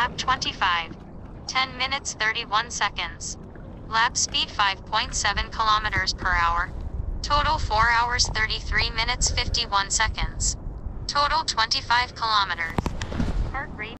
lap 25, 10 minutes 31 seconds. Lap speed 5.7 kilometers per hour. Total 4 hours 33 minutes 51 seconds. Total 25 kilometers. Heart rate.